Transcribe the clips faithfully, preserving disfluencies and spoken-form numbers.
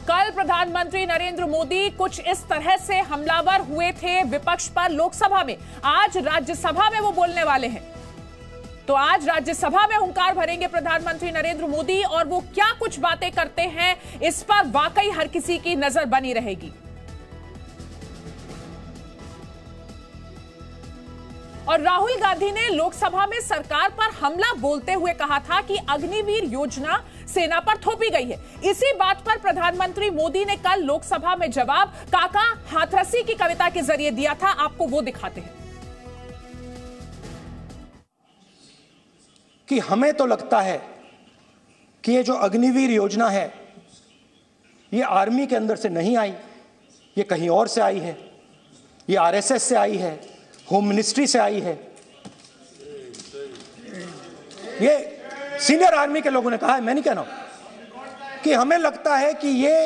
कल प्रधानमंत्री नरेंद्र मोदी कुछ इस तरह से हमलावर हुए थे विपक्ष पर लोकसभा में, आज राज्यसभा में वो बोलने वाले हैं। तो आज राज्यसभा में हुंकार भरेंगे प्रधानमंत्री नरेंद्र मोदी, और वो क्या कुछ बातें करते हैं इस पर वाकई हर किसी की नजर बनी रहेगी। और राहुल गांधी ने लोकसभा में सरकार पर हमला बोलते हुए कहा था कि अग्निवीर योजना सेना पर थोपी गई है। इसी बात पर प्रधानमंत्री मोदी ने कल लोकसभा में जवाब काका हाथरसी की कविता के जरिए दिया था, आपको वो दिखाते हैं। कि हमें तो लगता है कि ये जो अग्निवीर योजना है ये आर्मी के अंदर से नहीं आई, ये कहीं और से आई है, ये आरएसएस से आई है, होम मिनिस्ट्री से आई है, ये सीनियर आर्मी के लोगों ने कहा है, मैं नहीं कह रहा हूं। कि हमें लगता है कि ये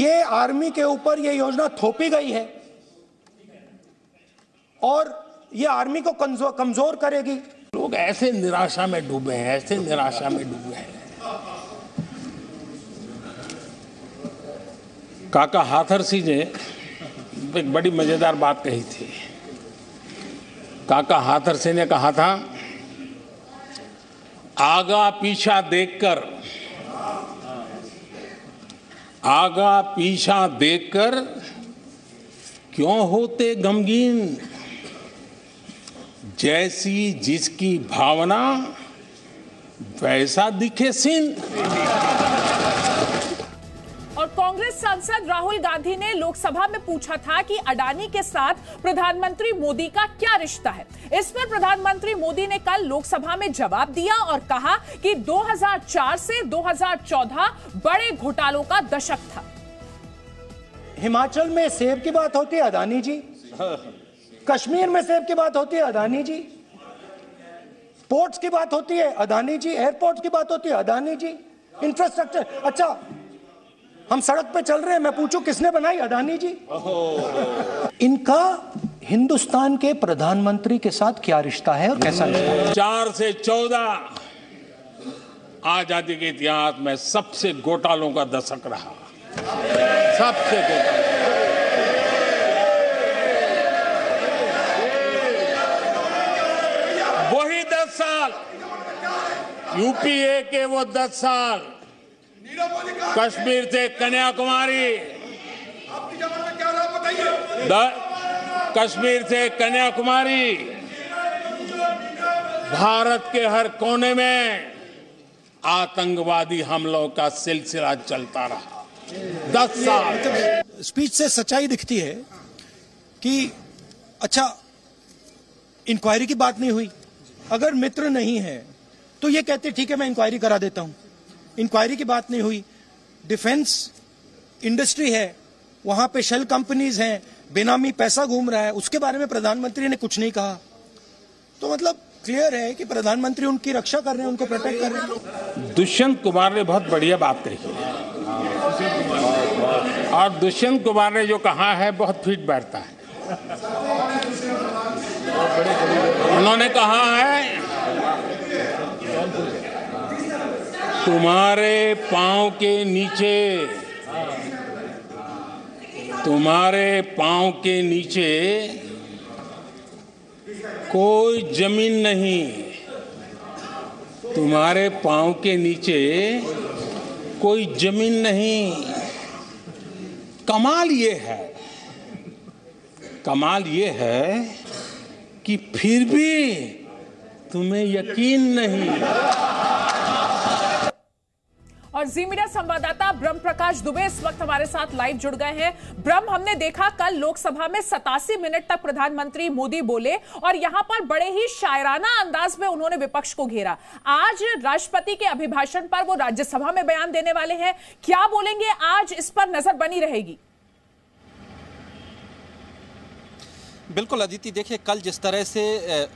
ये आर्मी के ऊपर ये योजना थोपी गई है और ये आर्मी को कमजोर करेगी। लोग ऐसे निराशा में डूबे हैं, ऐसे निराशा में डूबे हैं। काका हाथरसी ने एक बड़ी मजेदार बात कही थी। काका हाथरसी ने कहा था, आगा पीछा देखकर आगा पीछा देखकर क्यों होते गमगीन, जैसी जिसकी भावना वैसा दिखे सीन। और कांग्रेस सांसद राहुल गांधी ने लोकसभा में पूछा था कि अडानी के साथ प्रधानमंत्री मोदी का क्या रिश्ता है। इस पर प्रधानमंत्री मोदी ने कल लोकसभा में जवाब दिया और कहा कि दो हज़ार चार से दो हज़ार चौदह बड़े घोटालों का दशक था। हिमाचल में सेब की बात होती है अडानी जी, कश्मीर में सेब की बात होती है अडानी जी, पोर्ट्स की बात होती है अडानी जी, एयरपोर्ट की बात होती है अडानी जी, इंफ्रास्ट्रक्चर। अच्छा, हम सड़क पे चल रहे हैं, मैं पूछूं किसने बनाई? अडानी जी। इनका हिंदुस्तान के प्रधानमंत्री के साथ क्या रिश्ता है और कैसा रिश्ता है? चार से चौदह आजादी के इतिहास में सबसे घोटालों का दशक रहा, सबसे घोटाला। वही दस साल यूपीए के, वो दस साल कश्मीर से कन्याकुमारी, कश्मीर से कन्याकुमारी, भारत के हर कोने में आतंकवादी हमलों का सिलसिला चलता रहा दस साल। स्पीच से सच्चाई दिखती है कि अच्छा इंक्वायरी की बात नहीं हुई। अगर मित्र नहीं है तो ये कहते ठीक है मैं इंक्वायरी करा देता हूं, इंक्वायरी की बात नहीं हुई। डिफेंस इंडस्ट्री है, वहां पे शेल कंपनीज हैं, बेनामी पैसा घूम रहा है, उसके बारे में प्रधानमंत्री ने कुछ नहीं कहा। तो मतलब क्लियर है कि प्रधानमंत्री उनकी रक्षा कर रहे हैं, उनको प्रोटेक्ट कर रहे हैं। दुष्यंत कुमार ने बहुत बढ़िया बात कही है, और दुष्यंत कुमार ने जो कहा है बहुत फिट बैठता है। उन्होंने कहा है, तुम्हारे पांव के नीचे तुम्हारे पांव के नीचे कोई जमीन नहीं, तुम्हारे पांव के नीचे कोई जमीन नहीं। कमाल ये है, कमाल ये है कि फिर भी तुम्हें यकीन नहीं। और जी मीडिया संवाददाता ब्रह्मप्रकाश दुबे इस वक्त हमारे साथ लाइव जुड़ गए हैं। ब्रह्म, हमने देखा कल लोकसभा में सतासी मिनट तक प्रधानमंत्री मोदी बोले और यहां पर बड़े ही शायराना अंदाज में उन्होंने विपक्ष को घेरा। आज राष्ट्रपति के अभिभाषण पर वो राज्यसभा में बयान देने वाले हैं, क्या बोलेंगे आज इस पर नजर बनी रहेगी। बिल्कुल अदिति, देखिए कल जिस तरह से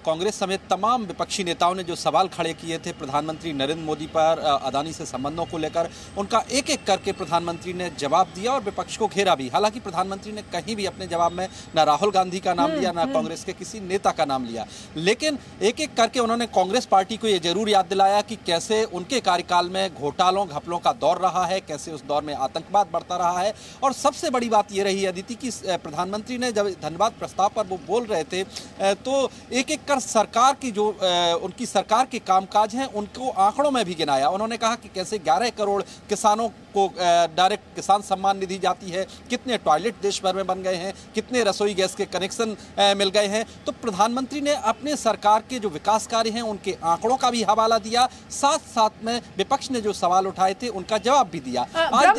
कांग्रेस समेत तमाम विपक्षी नेताओं ने जो सवाल खड़े किए थे प्रधानमंत्री नरेंद्र मोदी पर, अडानी से संबंधों को लेकर, उनका एक एक करके प्रधानमंत्री ने जवाब दिया और विपक्ष को घेरा भी। हालांकि प्रधानमंत्री ने कहीं भी अपने जवाब में ना राहुल गांधी का नाम लिया, ना कांग्रेस के किसी नेता का नाम लिया, लेकिन एक एक करके उन्होंने कांग्रेस पार्टी को ये जरूर याद दिलाया कि कैसे उनके कार्यकाल में घोटालों घपलों का दौर रहा है, कैसे उस दौर में आतंकवाद बढ़ता रहा है। और सबसे बड़ी बात ये रही अदिति कि प्रधानमंत्री ने जब धन्यवाद प्रस्ताव पर वो बोल रहे थे तो एक एक कर सरकार की जो उनकी सरकार के कामकाज हैं उनको आंकड़ों में भी गिनाया। उन्होंने कहा कि कैसे ग्यारह करोड़ किसानों को डायरेक्ट किसान सम्मान निधि जाती है, कितने टॉयलेट देश भर में बन गए हैं, कितने रसोई गैस के कनेक्शन मिल गए हैं। तो प्रधानमंत्री ने अपने सरकार के जो विकास कार्य हैं उनके आंकड़ों का भी हवाला दिया, साथ साथ में विपक्ष ने जो सवाल उठाए थे उनका जवाब भी दिया। राहुल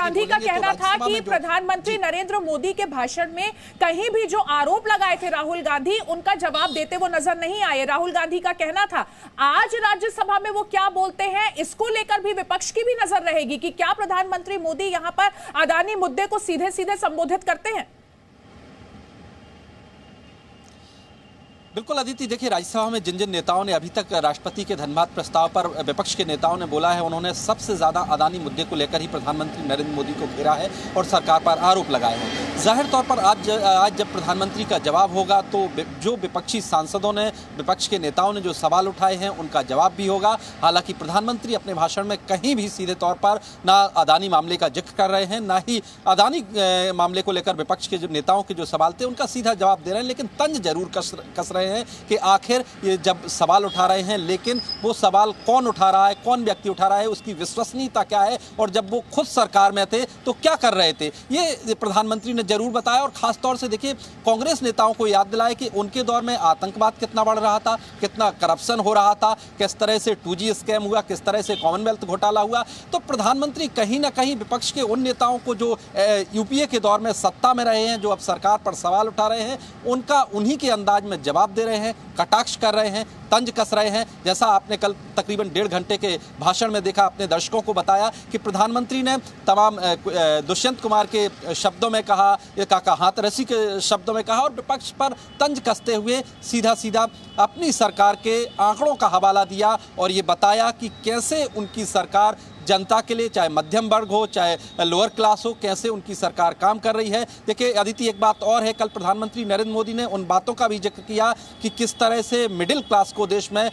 गांधी का कहना था कि प्रधानमंत्री नरेंद्र मोदी के भाषण में कहीं भी जो आरोप लगाए थे राहुल गांधी, उनका जवाब देते वो नजर नहीं आए। राहुल गांधी का कहना था, आज राज्यसभा में वो क्या बोलते हैं इसको लेकर भी विपक्ष की भी नजर रहेगी कि क्या प्रधानमंत्री मोदी यहां पर अडानी मुद्दे को सीधे सीधे संबोधित करते हैं। बिल्कुल अदिति, देखिए राज्यसभा में जिन जिन नेताओं ने अभी तक राष्ट्रपति के धन्यवाद प्रस्ताव पर विपक्ष के नेताओं ने बोला है, उन्होंने सबसे ज़्यादा अडानी मुद्दे को लेकर ही प्रधानमंत्री नरेंद्र मोदी को घेरा है और सरकार पर आरोप लगाए हैं। जाहिर तौर पर आज ज, आज जब प्रधानमंत्री का जवाब होगा तो जो विपक्षी सांसदों ने, विपक्ष के नेताओं ने जो सवाल उठाए हैं उनका जवाब भी होगा। हालांकि प्रधानमंत्री अपने भाषण में कहीं भी सीधे तौर पर ना अडानी मामले का जिक्र कर रहे हैं, ना ही अडानी मामले को लेकर विपक्ष के जो नेताओं के जो सवाल थे उनका सीधा जवाब दे रहे हैं, लेकिन तंज जरूर कस कस हैं कि आखिर ये जब सवाल उठा रहे हैं, लेकिन वो सवाल कौन उठा रहा है, कौन व्यक्ति उठा रहा है, उसकी विश्वसनीयता क्या है और जब वो खुद सरकार में थे तो क्या कर रहे थे, ये प्रधानमंत्री ने जरूर बताया। और खासतौर से देखिए कांग्रेस नेताओं को याद दिलाया कि उनके दौर में आतंकवाद कितना बढ़ रहा था, कितना करप्शन हो रहा था, किस तरह से टू जी स्कैम हुआ, किस तरह से कॉमनवेल्थ घोटाला हुआ। तो प्रधानमंत्री कहीं ना कहीं विपक्ष के उन नेताओं को जो यूपीए के दौर में सत्ता में रहे हैं, जो अब सरकार पर सवाल उठा रहे हैं, उनका उन्हीं के अंदाज में जवाब दे रहे हैं, कटाक्ष कर रहे हैं, तंज कस रहे हैं। जैसा आपने कल तकरीबन डेढ़ घंटे के भाषण में देखा, अपने दर्शकों को बताया कि प्रधानमंत्री ने तमाम दुष्यंत कुमार के शब्दों में कहा, काका हाथरसी के शब्दों में कहा और विपक्ष पर तंज कसते हुए सीधा सीधा अपनी सरकार के आंकड़ों का हवाला दिया और ये बताया कि कैसे उनकी सरकार जनता के लिए, चाहे मध्यम वर्ग हो चाहे लोअर क्लास हो, कैसे उनकी सरकार काम कर रही है। देखिए अदिति, एक बात और है, कल प्रधानमंत्री नरेंद्र मोदी ने उन बातों का भी जिक्र किया कि किस तरह से मिडिल क्लास को देश में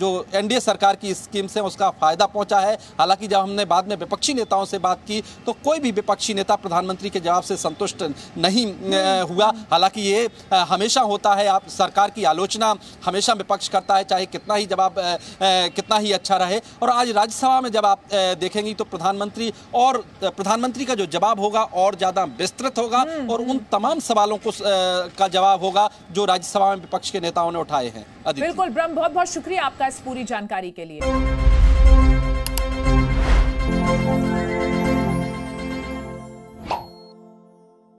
जो एनडीए सरकार की स्कीम्स हैं उसका फायदा पहुंचा है। हालांकि जब हमने बाद में विपक्षी नेताओं से बात की तो कोई भी विपक्षी नेता प्रधानमंत्री के जवाब से संतुष्ट नहीं हुआ। हालांकि ये हमेशा होता है, आप सरकार की आलोचना हमेशा विपक्ष करता है, चाहे कितना ही जवाब कितना ही अच्छा रहे। और आज राज्यसभा में जब आप देखेंगी तो प्रधानमंत्री और प्रधानमंत्री का जो जवाब होगा और ज्यादा विस्तृत होगा और उन तमाम सवालों को का जवाब होगा जो राज्यसभा में विपक्ष के नेताओं ने उठाए हैं। बिल्कुल ब्रह्म, बहुत बहुत शुक्रिया आपका इस पूरी जानकारी के लिए।